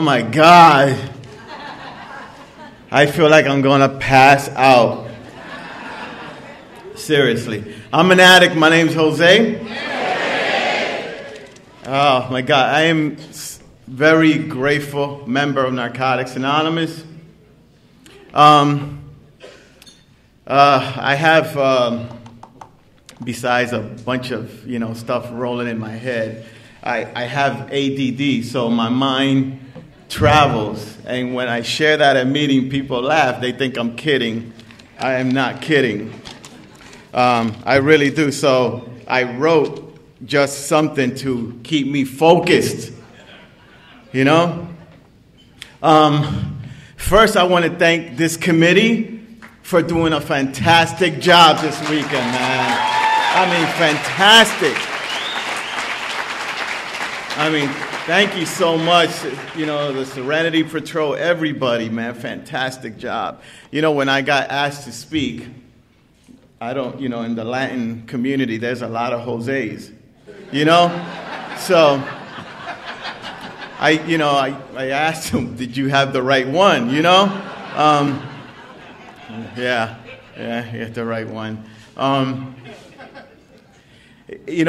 Oh my God. I feel like I'm going to pass out. Seriously. I'm an addict. My name's Jose. Oh my God. I am very grateful member of Narcotics Anonymous. I have, besides a bunch of, stuff rolling in my head, I have ADD, so my mind travels. And when I share that at meeting, people laugh. They think I'm kidding. I am not kidding. I really do. So I wrote just something to keep me focused, First, I want to thank this committee for doing a fantastic job this weekend, man. I mean, fantastic. I mean, thank you so much, the Serenity Patrol, everybody, man, fantastic job. When I got asked to speak, I don't, in the Latin community, there's a lot of Jose's, So... I asked him, did you have the right one, Yeah, you have the right one. And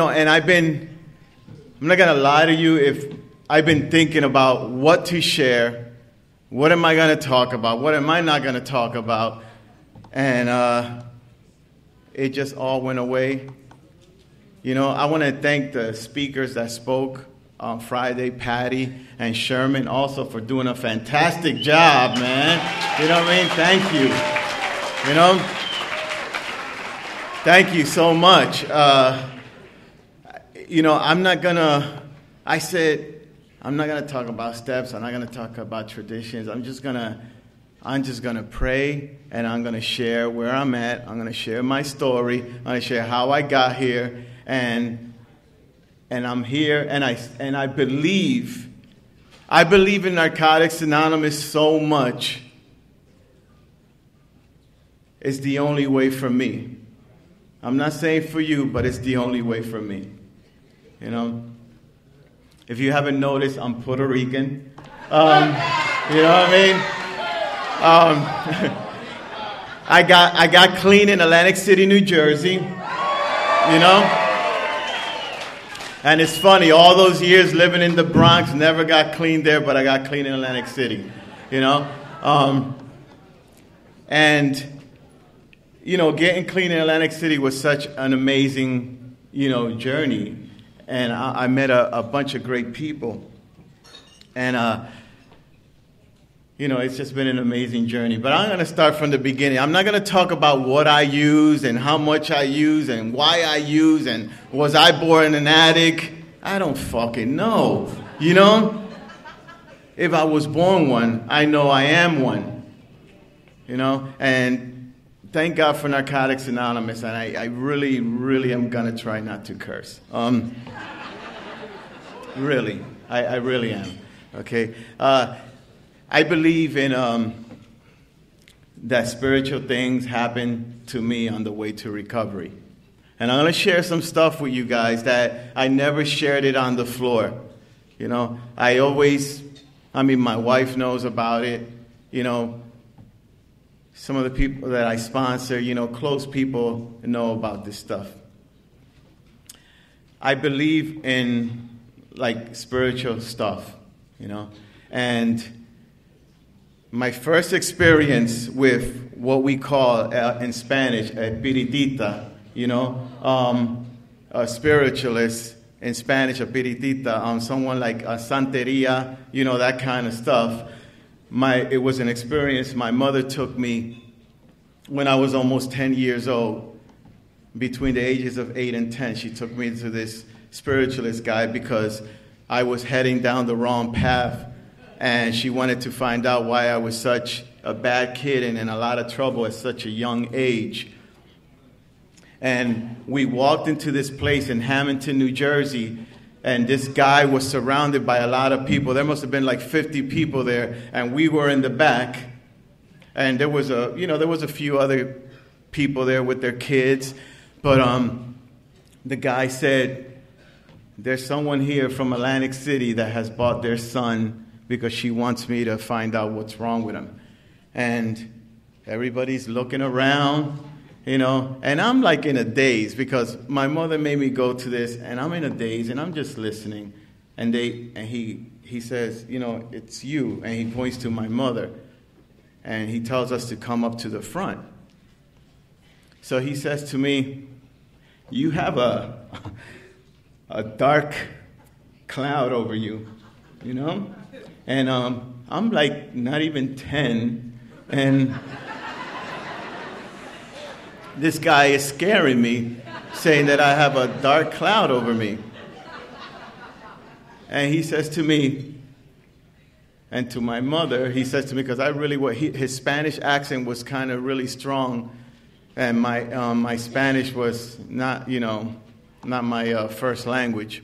I'm not going to lie to you, if I've been thinking about what to share, what am I going to talk about, what am I not going to talk about, and it just all went away. I want to thank the speakers that spoke on Friday, Patty and Sherman, also for doing a fantastic job, man. Thank you. Thank you so much. I'm not gonna talk about steps. I'm not gonna talk about traditions. I'm just gonna pray, and I'm gonna share where I'm at. I'm gonna share my story. I'm gonna share how I got here, and I'm here, and I believe. I believe in Narcotics Anonymous so much. It's the only way for me. I'm not saying for you, but it's the only way for me. If you haven't noticed, I'm Puerto Rican. You know what I mean? I got clean in Atlantic City, New Jersey. And it's funny, all those years living in the Bronx, never got clean there, but I got clean in Atlantic City, getting clean in Atlantic City was such an amazing, journey. And I met a bunch of great people. And, it's just been an amazing journey. But I'm going to start from the beginning. I'm not going to talk about what I use and how much I use and why I use and was I born an addict. I don't fucking know, If I was born one, I know I am one, And thank God for Narcotics Anonymous. And I really, really am going to try not to curse. Really. I really am. Okay. I believe in that spiritual things happen to me on the way to recovery. And I'm going to share some stuff with you guys that I never shared it on the floor. My wife knows about it. Some of the people that I sponsor, close people know about this stuff. I believe in, spiritual stuff, and... my first experience with what we call in Spanish a piritita, a spiritualist in Spanish, a piritita, someone like a santeria, that kind of stuff. It was an experience my mother took me when I was almost 10 years old, between the ages of 8 and 10. She took me to this spiritualist guy because I was heading down the wrong path. And she wanted to find out why I was such a bad kid and in a lot of trouble at such a young age. And we walked into this place in Hamilton, New Jersey, and this guy was surrounded by a lot of people. There must have been 50 people there, and we were in the back. And there was a few other people there with their kids, but the guy said, "There's someone here from Atlantic City that has bought their son because she wants me to find out what's wrong with him. And everybody's looking around, you know, and I'm like in a daze because my mother made me go to this, and I'm in a daze and I'm just listening. And he says, you know, it's you, and he points to my mother, and he tells us to come up to the front. So he says to me, you have a dark cloud over you, you know? And I'm like not even 10, and this guy is scaring me, saying that I have a dark cloud over me. And he says to me, and to my mother, he says to me, because I really, his Spanish accent was kind of really strong, and my Spanish was not, you know, not my first language.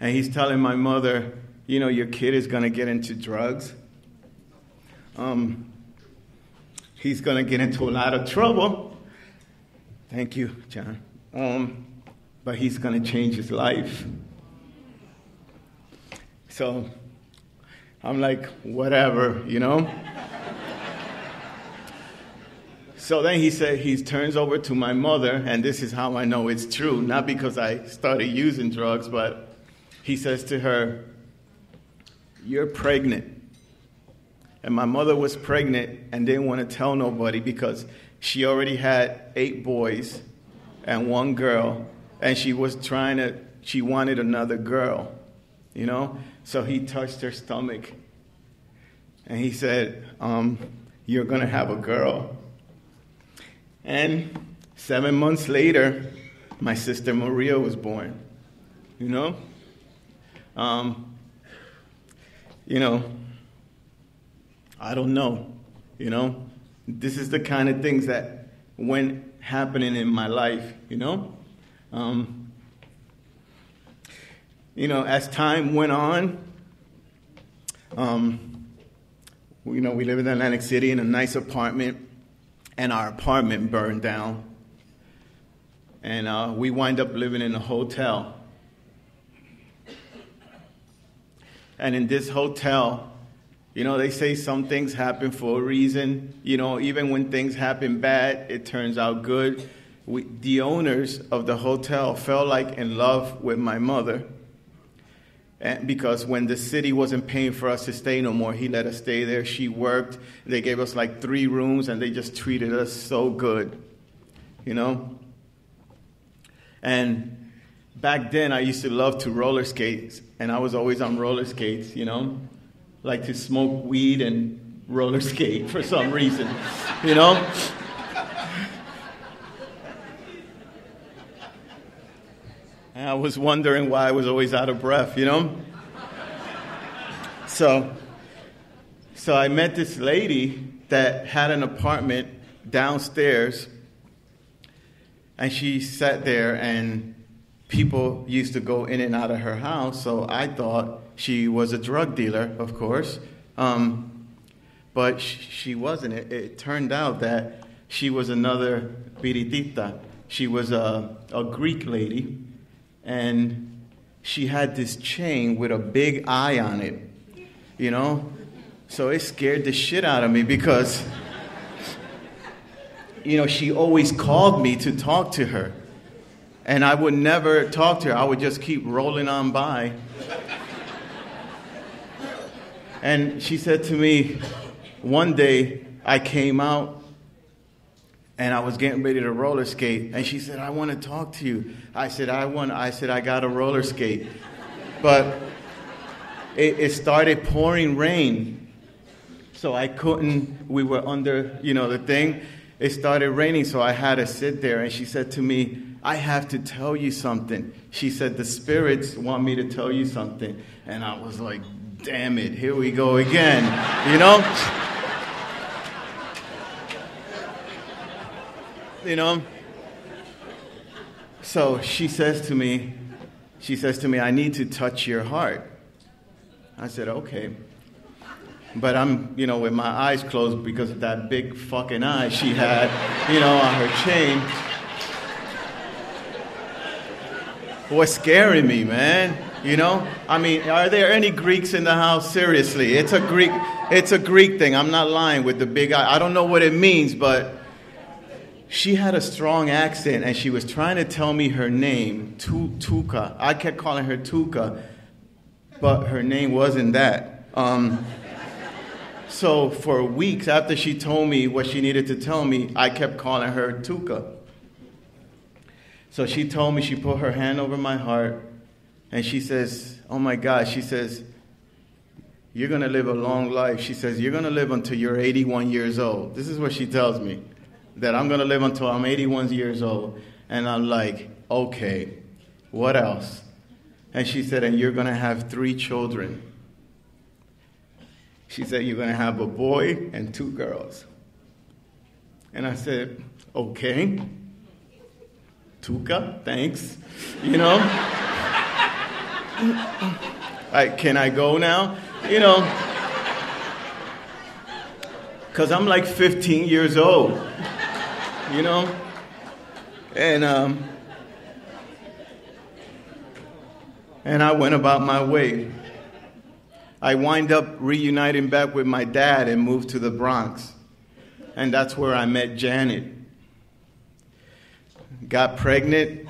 And he's telling my mother, you know, your kid is going to get into drugs. He's going to get into a lot of trouble. Thank you, John. But he's going to change his life. So I'm like, whatever, you know? So then he said, he turns over to my mother, and this is how I know it's true, not because I started using drugs, but he says to her, you're pregnant. And my mother was pregnant and didn't want to tell nobody because she already had 8 boys and 1 girl, and she was trying to, she wanted another girl, you know? So he touched her stomach, and he said, you're going to have a girl. And 7 months later, my sister Maria was born, you know? You know, I don't know, you know? This is the kind of things that went happening in my life, you know? You know, as time went on, you know, we live in Atlantic City in a nice apartment, and our apartment burned down. And we wind up living in a hotel. And in this hotel, you know, they say some things happen for a reason. You know, even when things happen bad, it turns out good. The owners of the hotel fell like in love with my mother. And because when the city wasn't paying for us to stay no more, he let us stay there. She worked. They gave us like 3 rooms, and they just treated us so good, you know? And back then, I used to love to roller skate, and I was always on roller skates, you know? Like to smoke weed and roller skate for some reason, you know? And I was wondering why I was always out of breath, you know? So I met this lady that had an apartment downstairs, and she sat there, and people used to go in and out of her house, so I thought she was a drug dealer, of course. But she wasn't. It turned out that she was another piritita. She was a Greek lady. And she had this chain with a big eye on it, you know? So it scared the shit out of me because, you know, she always called me to talk to her. And I would never talk to her. I would just keep rolling on by. And she said to me, one day I came out, and I was getting ready to roller skate, and she said, I want to talk to you. I said, I got a roller skate. But it started pouring rain. So I couldn't, we were under, you know, the thing. It started raining, so I had to sit there, and she said to me, I have to tell you something. She said, the spirits want me to tell you something. And I was like, damn it, here we go again, you know? You know? So she says to me, I need to touch your heart. I said, okay. But I'm, you know, with my eyes closed because of that big fucking eye she had, you know, on her chain. What's scaring me, man? You know, I mean, are there any Greeks in the house? Seriously, it's a Greek thing. I'm not lying with the big eye. I don't know what it means, but she had a strong accent, and she was trying to tell me her name, Tuka. I kept calling her Tuka, but her name wasn't that. So for weeks after she told me what she needed to tell me, I kept calling her Tuka. So she told me, she put her hand over my heart, and she says, oh my God, she says, you're going to live a long life. She says, you're going to live until you're 81 years old. This is what she tells me, that I'm going to live until I'm 81 years old. And I'm like, okay, what else? And she said, and you're going to have 3 children. She said, you're going to have a boy and 2 girls. And I said, okay, Tuka, thanks, you know? Like, can I go now? You know, because I'm like 15 years old, you know? And I went about my way. I wind up reuniting back with my dad and moved to the Bronx. And that's where I met Janet. Got pregnant.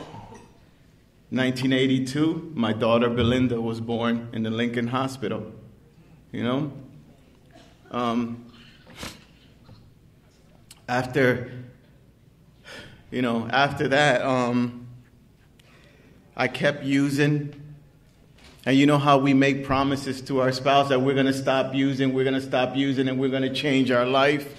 1982, my daughter Belinda was born in the Lincoln Hospital, you know? After that, I kept using, and you know how we make promises to our spouse that we're gonna stop using, and we're gonna change our life?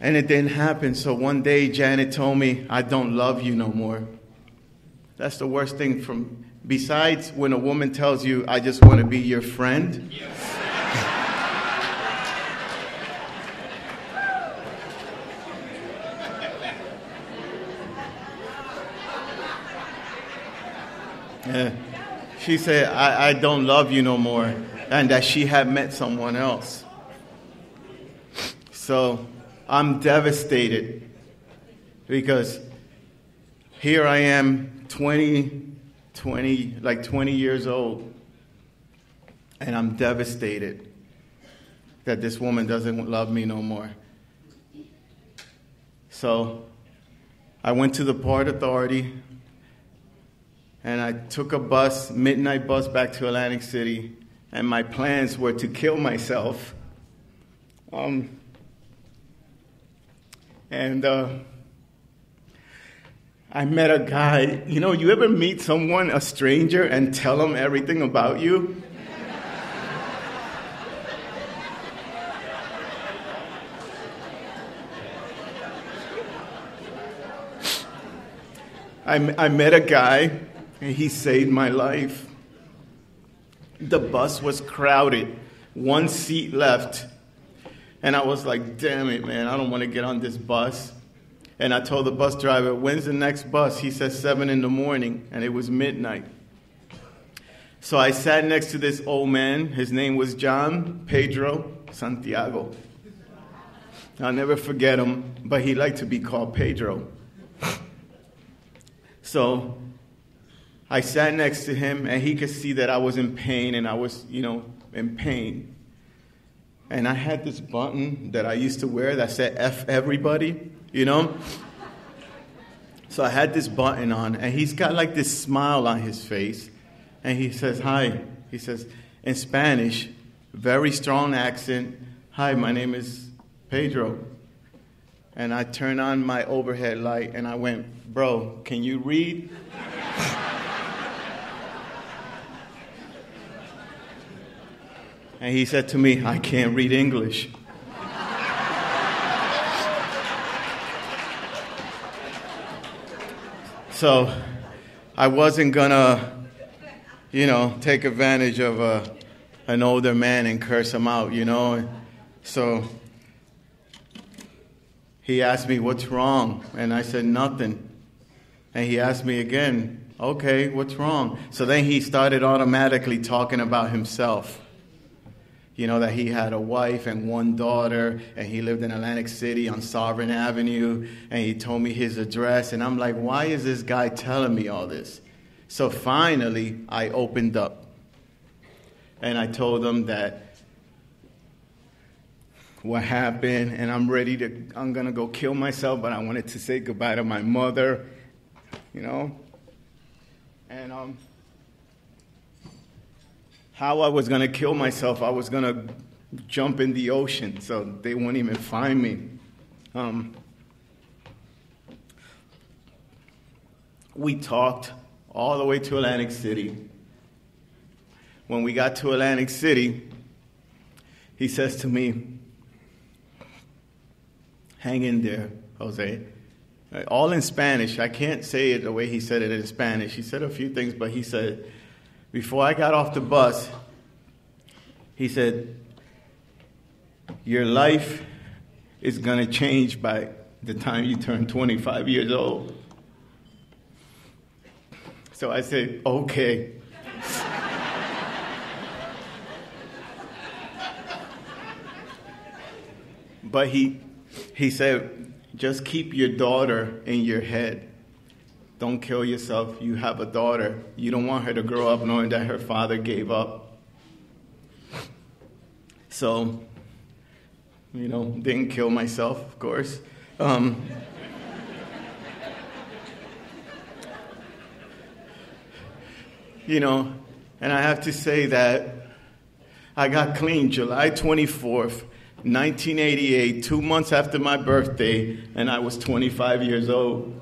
And it didn't happen, so one day Janet told me, I don't love you no more. That's the worst thing from, besides when a woman tells you, I just want to be your friend. Yes. Yeah. She said, I don't love you no more, and that she had met someone else. So I'm devastated because here I am, 20 years old, and I'm devastated that this woman doesn't love me no more. So I went to the Port Authority, and I took a bus, midnight bus, back to Atlantic City, and my plans were to kill myself. I met a guy. You know, you ever meet someone, a stranger, and tell them everything about you? I met a guy, and he saved my life. The bus was crowded, 1 seat left. And I was like, damn it, man, I don't want to get on this bus. And I told the bus driver, when's the next bus? He said 7 in the morning, and it was midnight. So I sat next to this old man. His name was John Pedro Santiago. I'll never forget him, but he liked to be called Pedro. So I sat next to him, and he could see that I was in pain, and I was, you know, in pain. And I had this button that I used to wear that said F everybody. You know? So I had this button on, and he's got like this smile on his face, and he says, hi. He says, in Spanish, very strong accent, hi, my name is Pedro. And I turned on my overhead light, and I went, bro, can you read? And he said to me, I can't read English. So I wasn't going to, you know, take advantage of an older man and curse him out, you know. So he asked me, what's wrong? And I said, nothing. And he asked me again, okay, what's wrong? So then he started automatically talking about himself. You know, that he had a wife and 1 daughter, and he lived in Atlantic City on Sovereign Avenue, and he told me his address, and I'm like, why is this guy telling me all this? So finally, I opened up. And I told them that what happened, and I'm going to go kill myself, but I wanted to say goodbye to my mother, you know. And how I was going to kill myself, I was going to jump in the ocean so they wouldn't even find me. We talked all the way to Atlantic City. When we got to Atlantic City, he says to me, "Hang in there, Jose." All in Spanish. I can't say it the way he said it in Spanish. He said a few things, but he said, before I got off the bus, he said, "Your life is going to change by the time you turn 25 years old." So I said, "Okay." But he said, "Just keep your daughter in your head. Don't kill yourself. You have a daughter. You don't want her to grow up knowing that her father gave up." So, you know, didn't kill myself, of course. You know, and I have to say that I got clean July 24th. 1988, 2 months after my birthday, and I was 25 years old.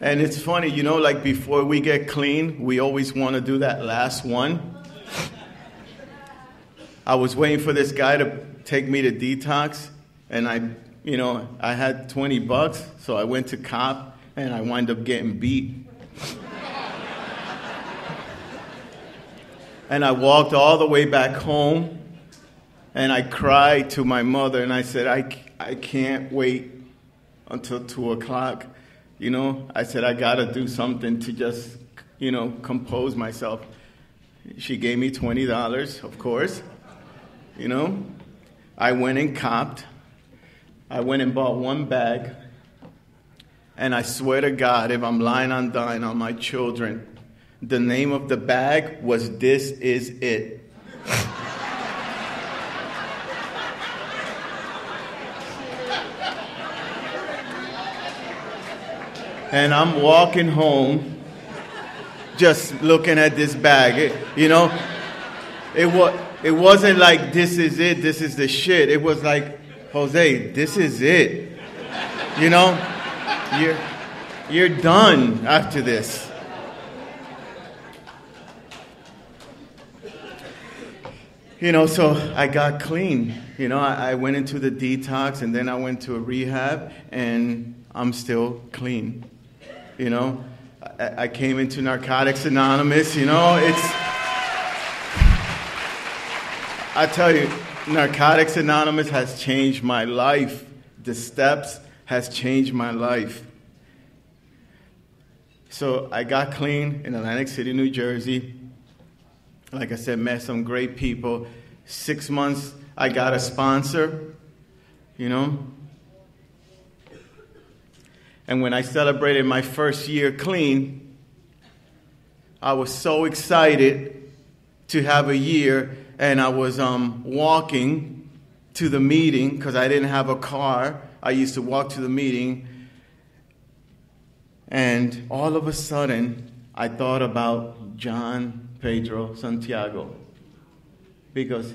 And it's funny, you know, like before we get clean, we always want to do that last one. I was waiting for this guy to take me to detox, and you know, I had $20, so I went to cop, and I wind up getting beat. And I walked all the way back home, and I cried to my mother, and I said, I can't wait until 2 o'clock. You know, I said, I got to do something to just, you know, compose myself. She gave me $20, of course. You know, I went and copped. I went and bought one bag, and I swear to God, if I'm lying on dying on my children, the name of the bag was "This Is It." And I'm walking home, just looking at this bag. You know, it wasn't like "This is it, this is the shit." It was like, "Jose, this is it. You know, you're done after this." You know, so I got clean. You know, I went into the detox, and then I went to a rehab, and I'm still clean. You know, I came into Narcotics Anonymous. You know, I tell you, Narcotics Anonymous has changed my life. The steps has changed my life. So I got clean in Atlantic City, New Jersey. Like I said, met some great people. 6 months, I got a sponsor, you know. And when I celebrated my first year clean, I was so excited to have a year. And I was walking to the meeting because I didn't have a car. I used to walk to the meeting. And all of a sudden, I thought about John Pedro Santiago, because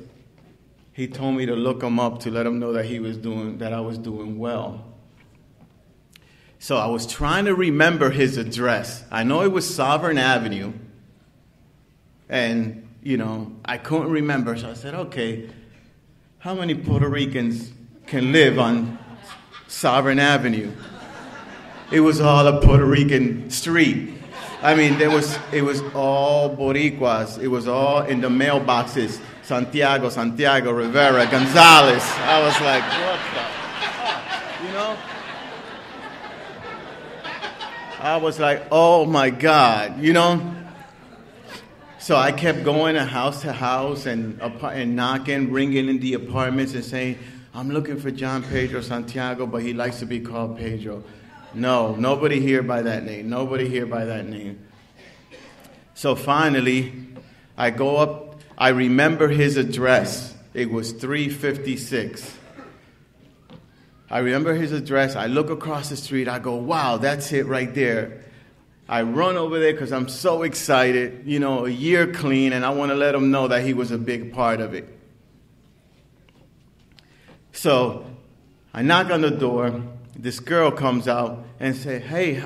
he told me to look him up to let him know that I was doing well. So I was trying to remember his address. I know it was Sovereign Avenue. And you know, I couldn't remember, so I said, okay, how many Puerto Ricans can live on Sovereign Avenue? It was all a Puerto Rican street. I mean, it was all Boricuas. It was all in the mailboxes. Santiago, Rivera, Gonzalez. I was like, what the fuck? You know? I was like, oh my God, you know? So I kept going to house and knocking, ringing in the apartments and saying, I'm looking for John Pedro Santiago, but he likes to be called Pedro. No, nobody here by that name. Nobody here by that name. So finally, I go up. I remember his address. It was 356. I remember his address. I look across the street. I go, wow, that's it right there. I run over there because I'm so excited. You know, a year clean, and I want to let him know that he was a big part of it. So I knock on the door. This girl comes out and say, hey,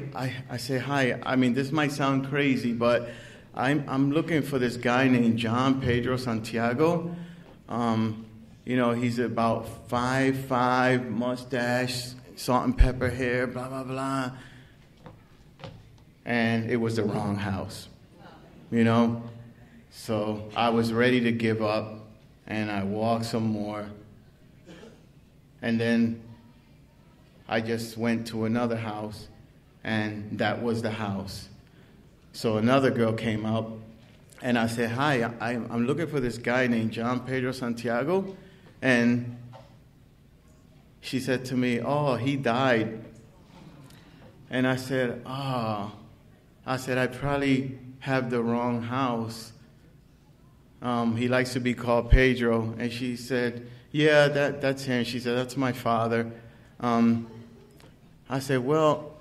I say, hi. I mean, this might sound crazy, but I'm looking for this guy named John Pedro Santiago. You know, he's about 5'5", mustache, salt and pepper hair, blah, blah, blah. And it was the wrong house, you know. So I was ready to give up, and I walked some more. And then I just went to another house, and that was the house. So another girl came up, and I said, hi, I'm looking for this guy named John Pedro Santiago. And she said to me, oh, he died. And I said, oh. I said, I probably have the wrong house. He likes to be called Pedro. And she said, yeah, that's him. She said, that's my father. I said, well,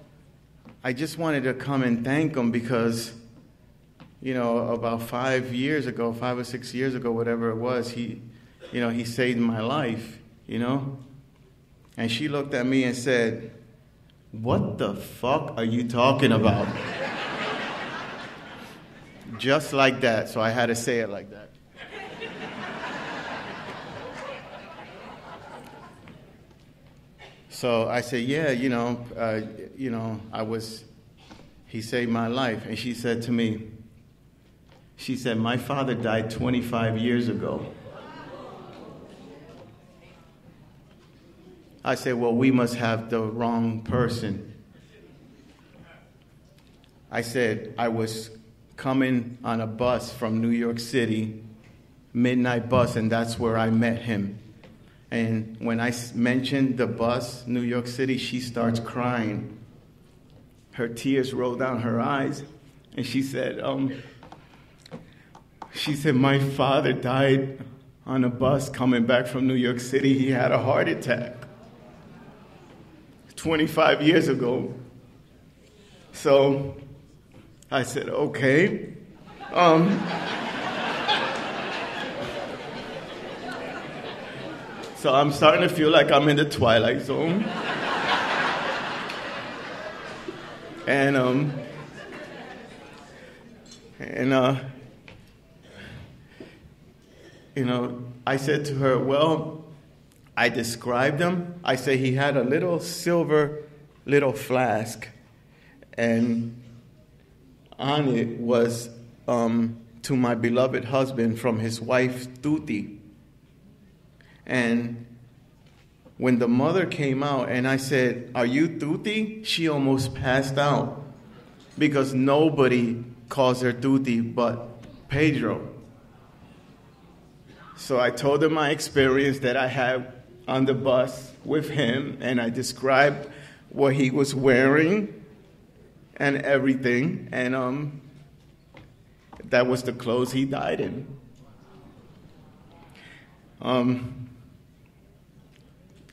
I just wanted to come and thank him because, you know, about 5 years ago, 5 or 6 years ago, whatever it was, he, you know, he saved my life, you know. And she looked at me and said, what the fuck are you talking about? Just like that. So I had to say it like that. So I said, yeah, you know, he saved my life. And she said to me, she said, my father died 25 years ago. I said, well, we must have the wrong person. I said, I was coming on a bus from New York City, midnight bus, and that's where I met him. And when I mentioned the bus, New York City, she starts crying. Her tears roll down her eyes. And she said, my father died on a bus coming back from New York City. He had a heart attack 25 years ago. So I said, okay. So I'm starting to feel like I'm in the Twilight Zone. You know, I said to her, well, I described him. I said he had a little silver little flask, and on it was to my beloved husband from his wife, Tuti. And when the mother came out and I said, are you Tuti? She almost passed out because nobody calls her Tuti but Pedro. So I told her my experience that I had on the bus with him, and I described what he was wearing and everything. And that was the clothes he died in.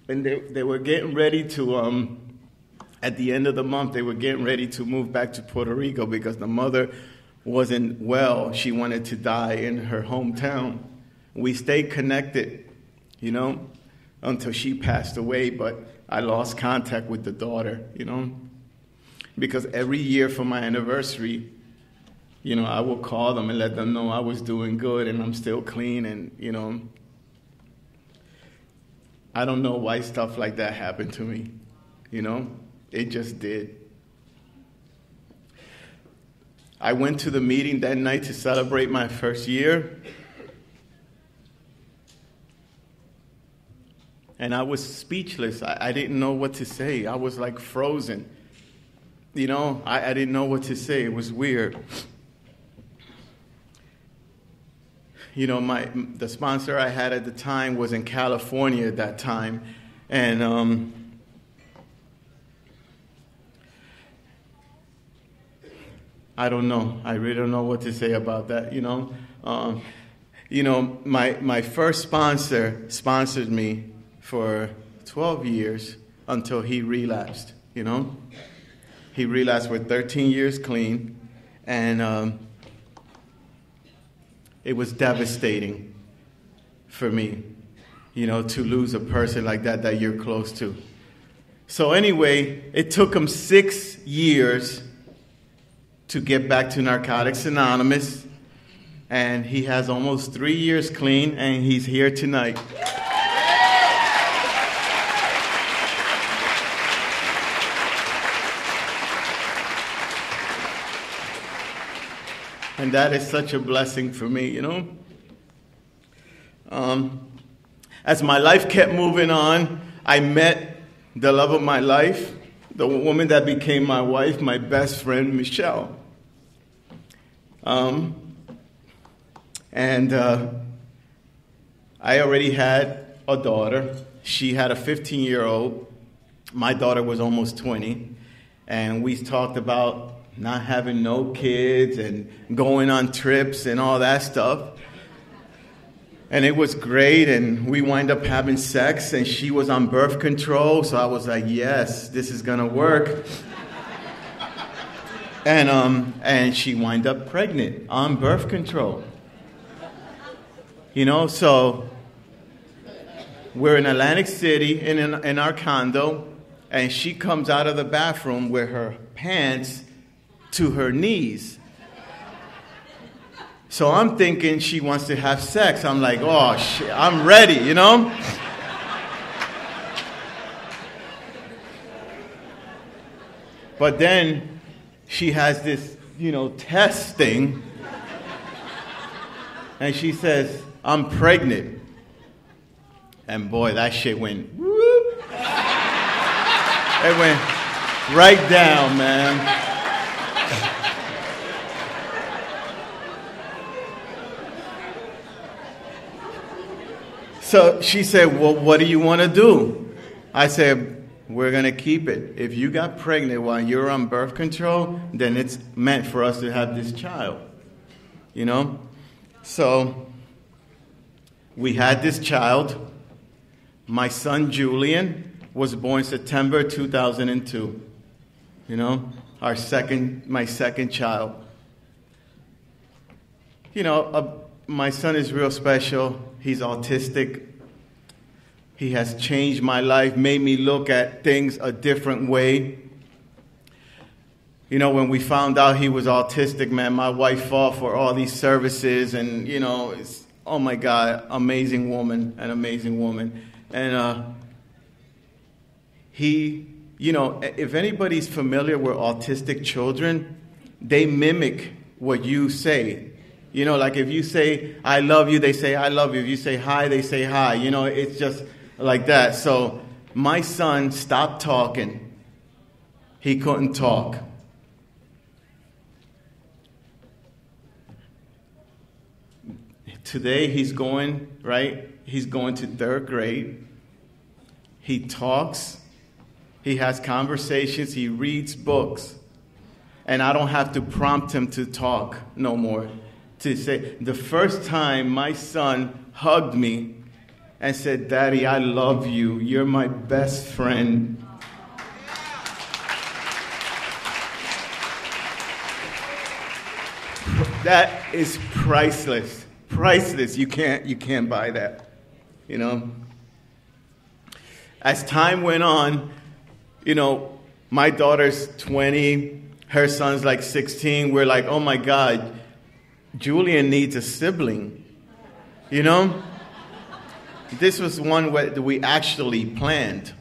And they were getting ready to, at the end of the month, they were getting ready to move back to Puerto Rico because the mother wasn't well. She wanted to die in her hometown. We stayed connected, you know, until she passed away, but I lost contact with the daughter, you know, because every year for my anniversary, you know, I will call them and let them know I was doing good and I'm still clean and, you know, I don't know why stuff like that happened to me, you know? It just did. I went to the meeting that night to celebrate my first year. And I was speechless. I didn't know what to say. I was like frozen. You know, I didn't know what to say. It was weird. you know, the sponsor I had at the time was in California at that time, and I don't know. I really don't know what to say about that. You know, my first sponsor sponsored me for 12 years until he relapsed. You know, he relapsed with 13 years clean, and it was devastating for me, you know, to lose a person like that that you're close to. So anyway, it took him 6 years to get back to Narcotics Anonymous, and he has almost 3 years clean, and he's here tonight. And that is such a blessing for me, you know. As my life kept moving on, I met the love of my life, the woman that became my wife, my best friend, Michelle. I already had a daughter. She had a 15-year-old. My daughter was almost 20. And we talked about not having no kids and going on trips and all that stuff. And it was great, and we wind up having sex, and she was on birth control, so I was like, yes, this is gonna work. And she wind up pregnant on birth control. You know, so we're in Atlantic City in our condo, and she comes out of the bathroom with her pants to her knees. So I'm thinking she wants to have sex. I'm like, oh, shit, I'm ready, you know? But then she has this, you know, test thing. And she says, I'm pregnant. And boy, that shit went, whoop. It went right down, man. So she said, well, what do you want to do? I said, we're going to keep it. If you got pregnant while you're on birth control, then it's meant for us to have this child, you know? So we had this child. My son, Julian, was born September 2002, you know, my second child. You know, my son is real special. He's autistic. He has changed my life, made me look at things a different way. You know, when we found out he was autistic, man, my wife fought for all these services, and, you know, it's, oh my God, amazing woman, an amazing woman. And he, you know, if anybody's familiar with autistic children, they mimic what you say. You know, like if you say, I love you, they say, I love you. If you say hi, they say hi. You know, it's just like that. So my son stopped talking. He couldn't talk. Today he's going, right? He's going to third grade. He talks. He has conversations. He reads books. And I don't have to prompt him to talk no more. To say, the first time my son hugged me and said, Daddy, I love you. You're my best friend. That is priceless. Priceless. You can't buy that. You know? As time went on, you know, my daughter's 20, her son's like 16. We're like, oh my God, Julian needs a sibling, you know? This was one that we actually planned.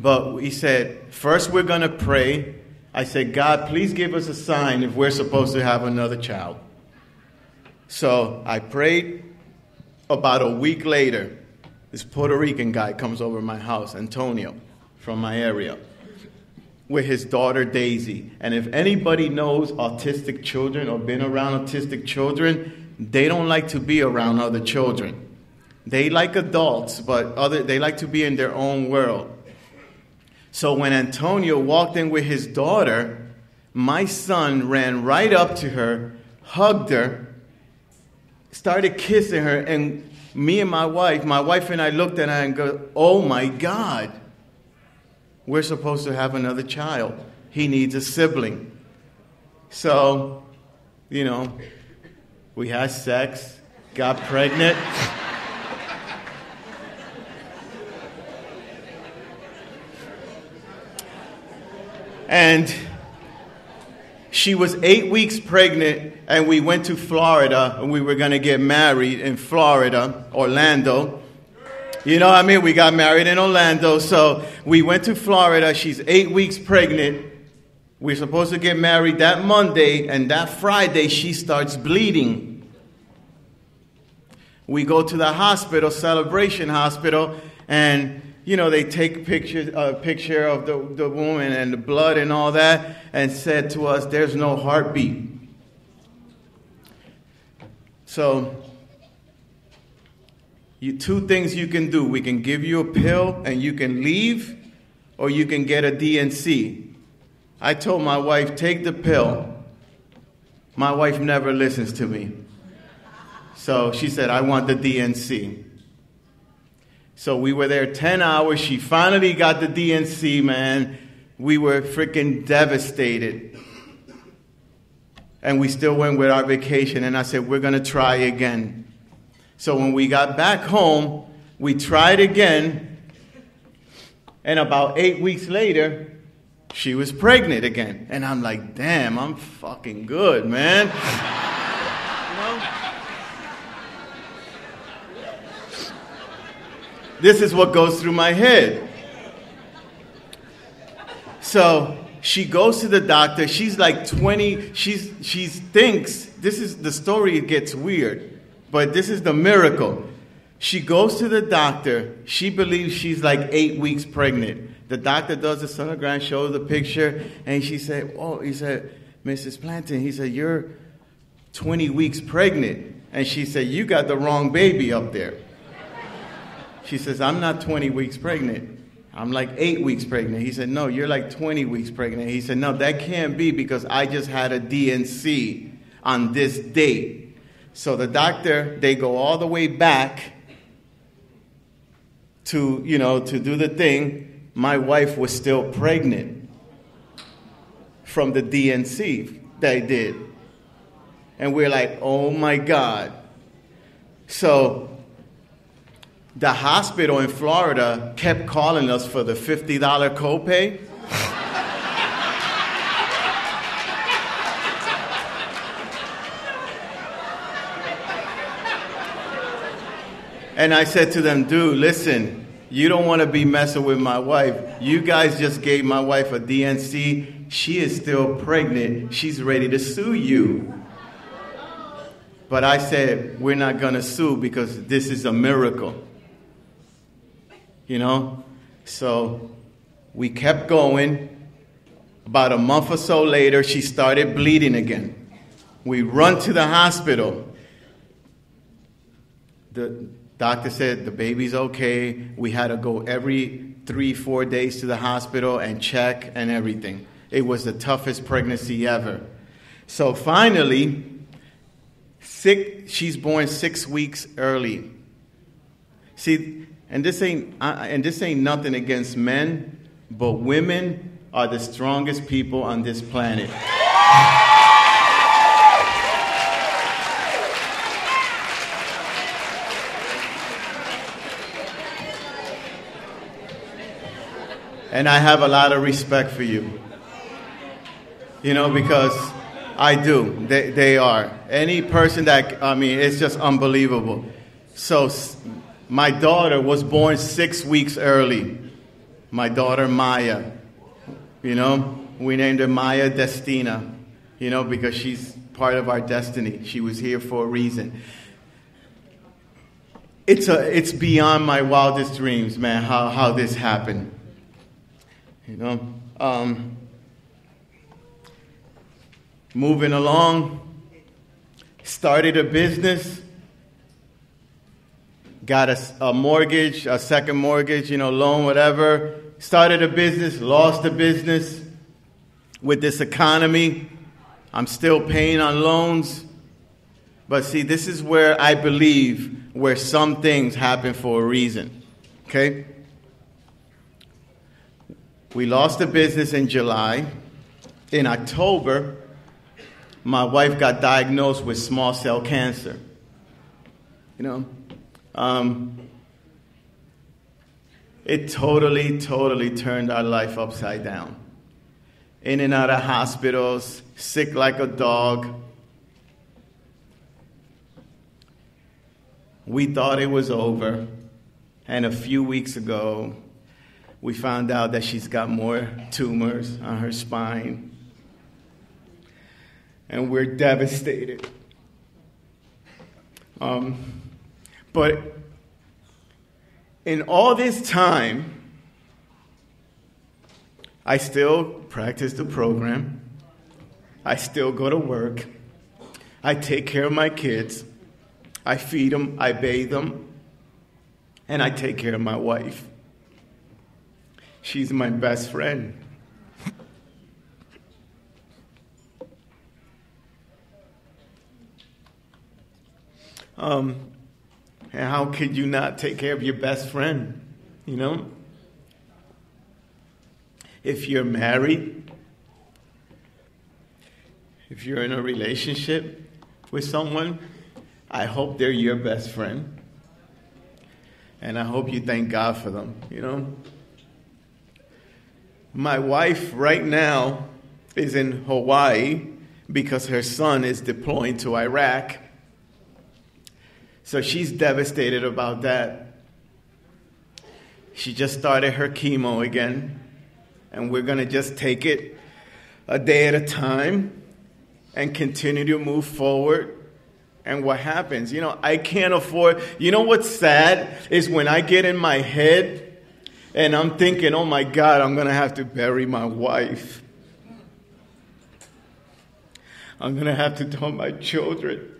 But we said, first we're going to pray. I said, God, please give us a sign if we're supposed to have another child. So I prayed. About a week later, this Puerto Rican guy comes over to my house, Antonio, from my area, with his daughter, Daisy. And if anybody knows autistic children or been around autistic children, they don't like to be around other children. They like adults, but they like to be in their own world. So when Antonio walked in with his daughter, my son ran right up to her, hugged her, started kissing her, and me and my wife and I looked at her and go, oh my God, we're supposed to have another child. He needs a sibling. So, you know, we had sex, got pregnant. And she was 8 weeks pregnant, and we went to Florida, and we were going to get married in Florida, Orlando. You know what I mean? We got married in Orlando, so we went to Florida. She's 8 weeks pregnant. We're supposed to get married that Monday, and that Friday she starts bleeding. We go to the hospital, Celebration Hospital, and you know, they take a picture of the woman and the blood and all that, and said to us, there's no heartbeat. So, two things you can do. We can give you a pill and you can leave, or you can get a DNC. I told my wife, take the pill. My wife never listens to me. So she said, I want the DNC. So we were there 10 hours. She finally got the DNC, man. We were freaking devastated. And we still went with our vacation. And I said, we're going to try again. So when we got back home, we tried again. And about 8 weeks later, she was pregnant again. And I'm like, damn, I'm fucking good, man. This is what goes through my head. So she goes to the doctor. She's like 20. She thinks, this is the story, it gets weird, but this is the miracle. She goes to the doctor. She believes she's like 8 weeks pregnant. The doctor does the sonogram, shows the picture, and she said, oh, he said, Mrs. Planton, he said, you're 20 weeks pregnant. And she said, you got the wrong baby up there. She says, I'm not 20 weeks pregnant. I'm like 8 weeks pregnant. He said, no, you're like 20 weeks pregnant. He said, no, that can't be because I just had a DNC on this date. So the doctor, they go all the way back to, you know, to do the thing. My wife was still pregnant from the DNC they did. And we're like, oh my God. So the hospital in Florida kept calling us for the $50 copay. And I said to them, dude, listen, you don't want to be messing with my wife. You guys just gave my wife a DNC. She is still pregnant. She's ready to sue you. But I said, we're not going to sue because this is a miracle. You know, so we kept going. About a month or so later, she started bleeding again. We run to the hospital. The doctor said the baby's okay. We had to go every 3-4 days to the hospital and check and everything. It was the toughest pregnancy ever. So finally, she's born 6 weeks early. See. And this ain't nothing against men, but women are the strongest people on this planet. And I have a lot of respect for you. You know, because I do. They are. Any person that, I mean, it's just unbelievable. So my daughter was born 6 weeks early. My daughter, Maya. You know, we named her Maya Destina, you know, because she's part of our destiny. She was here for a reason. It's beyond my wildest dreams, man, how this happened. You know, moving along, started a business, got a mortgage, a second mortgage, loan, whatever, started a business, lost a business. With this economy, I'm still paying on loans. But see, this is where I believe where some things happen for a reason, okay? We lost the business in July. In October, my wife got diagnosed with small cell cancer. It totally turned our life upside down. In and out of hospitals, sick like a dog. We thought it was over. And a few weeks ago, we found out that she's got more tumors on her spine. And we're devastated. But in all this time, I still practice the program. I still go to work. I take care of my kids. I feed them, I bathe them, and I take care of my wife. She's my best friend. And how could you not take care of your best friend, If you're married, if you're in a relationship with someone, I hope they're your best friend. And I hope you thank God for them, My wife right now is in Hawaii because her son is deploying to Iraq. So she's devastated about that. She just started her chemo again. And we're going to just take it a day at a time and continue to move forward. And what happens? I can't afford. What's sad is when I get in my head and I'm thinking, oh, my God, I'm going to have to bury my wife. I'm going to have to tell my children.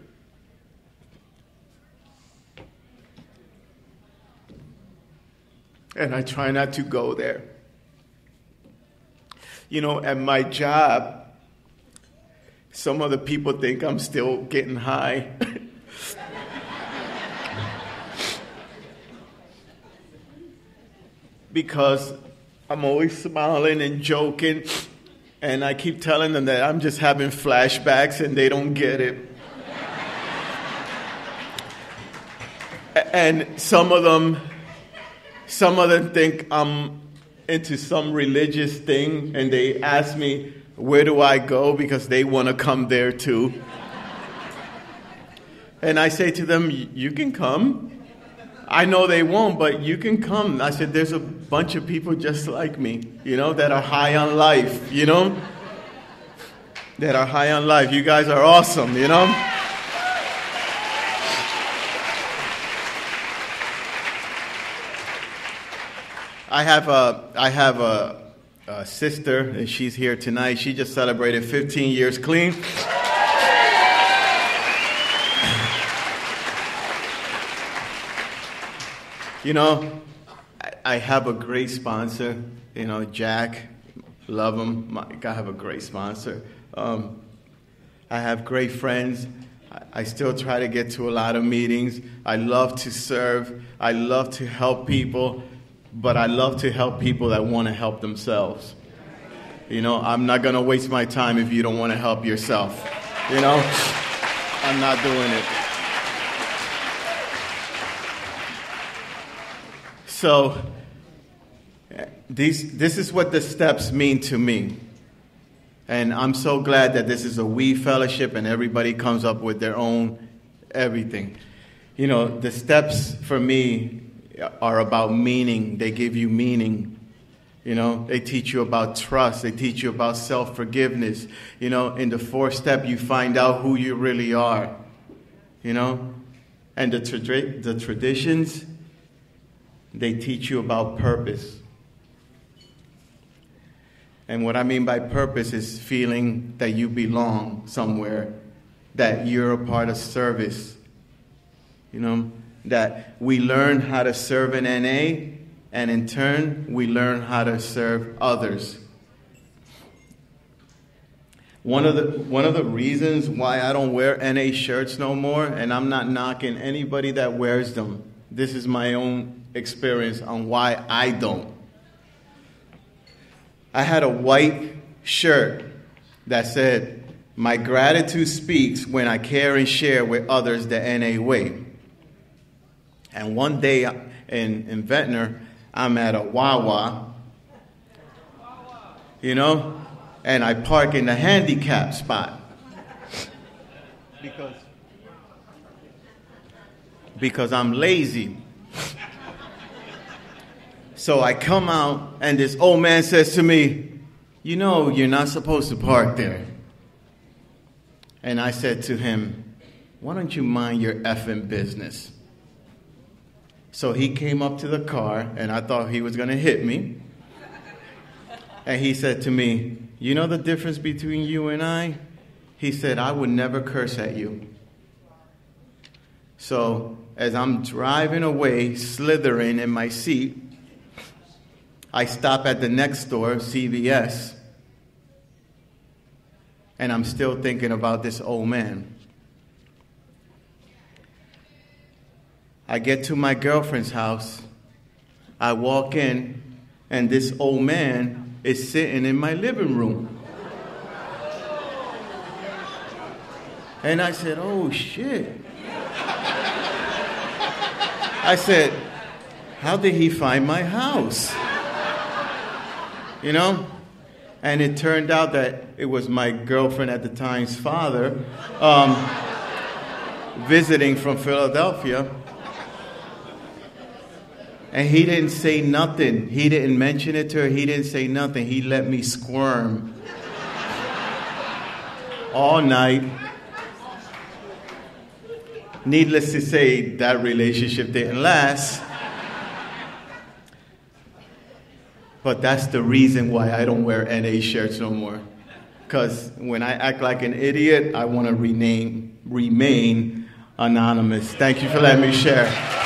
And I try not to go there. At my job, some of the people think I'm still getting high. Because I'm always smiling and joking, and I keep telling them that I'm just having flashbacks and they don't get it. And some of them think I'm into some religious thing, and they ask me, where do I go? Because they want to come there too. And I say to them, you can come. I know they won't, but you can come. I said, there's a bunch of people just like me, that are high on life, That are high on life. You guys are awesome, I have a sister, and she's here tonight. She just celebrated 15 years clean. I have a great sponsor. Jack, love him. Mike, I have a great sponsor. I have great friends. I still try to get to a lot of meetings. I love to serve. I love to help people. But I love to help people that want to help themselves. I'm not going to waste my time if you don't want to help yourself. I'm not doing it. So this is what the steps mean to me. And I'm so glad that this is a we fellowship and everybody comes up with their own everything. The steps for me are about meaning. They give you meaning. They teach you about trust. They teach you about self-forgiveness. In the fourth step, you find out who you really are. And the traditions, they teach you about purpose. And what I mean by purpose is feeling that you belong somewhere. that you're a part of service. You know, that we learn how to serve in NA, and in turn, we learn how to serve others. One of the reasons why I don't wear NA shirts no more, and I'm not knocking anybody that wears them. This is my own experience on why I don't. I had a white shirt that said, "My gratitude speaks when I care and share with others the NA way." And one day in Ventnor, I'm at a Wawa, you know? And I park in the handicap spot because I'm lazy. So I come out, and this old man says to me, "You know, you're not supposed to park there." And I said to him, "Why don't you mind your effing business?" So he came up to the car, and I thought he was going to hit me. And he said to me, "You know the difference between you and I?" He said, "I would never curse at you." So as I'm driving away, slithering in my seat, I stop at the next store, CVS, and I'm still thinking about this old man. I get to my girlfriend's house. I walk in, and this old man is sitting in my living room. And I said, "Oh, shit." I said, "How did he find my house?" You know? And it turned out that it was my girlfriend at the time's father visiting from Philadelphia. And he didn't say nothing. He didn't mention it to her. He didn't say nothing. He let me squirm all night. Needless to say, that relationship didn't last. But that's the reason why I don't wear NA shirts no more. Because when I act like an idiot, I want to remain anonymous. Thank you for letting me share.